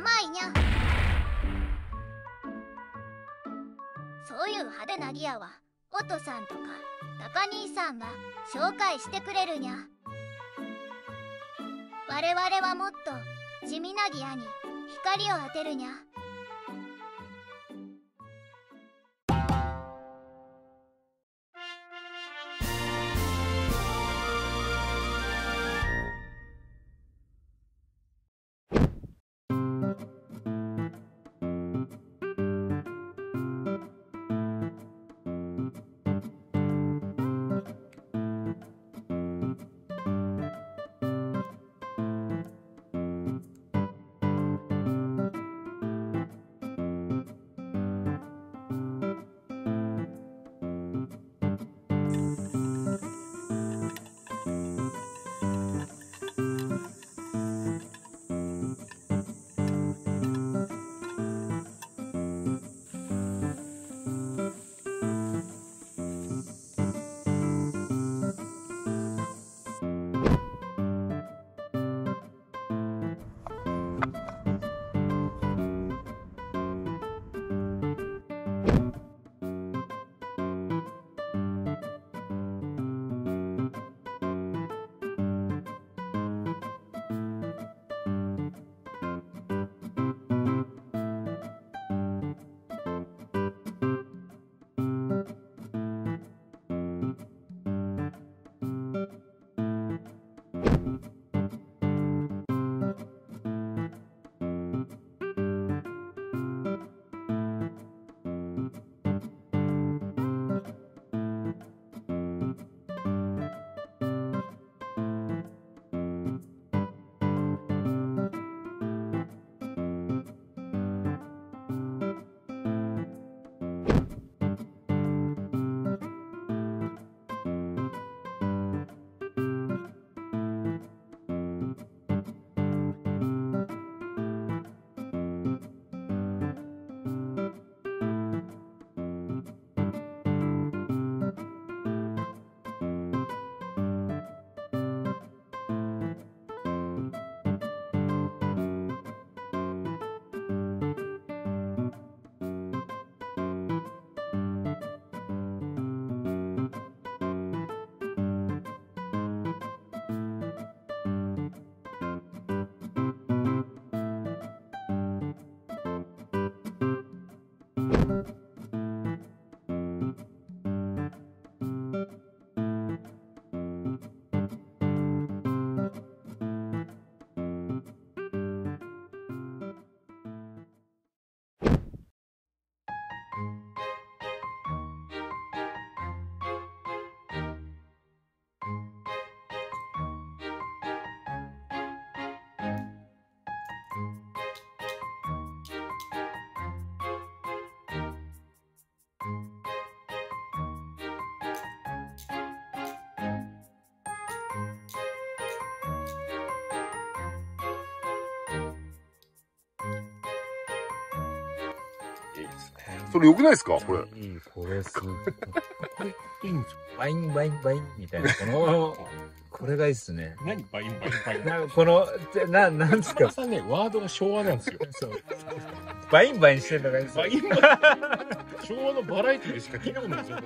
甘いにゃ。そういう派手なギアはオトさんとかタカ兄さんが紹介してくれるにゃ。我々はもっと地味なギアに光を当てるにゃ。それ良くないですかこれ。これすごい。これいいんですよ。バインバインバインみたいな。これがいいっすね。何バインバインバイン。なんですか。さんね、ワードが昭和なんですよ。そう。バインバインしてるのがいいです。バインバイン。昭和のバラエティでしか聞いたことないですよ。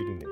いるね。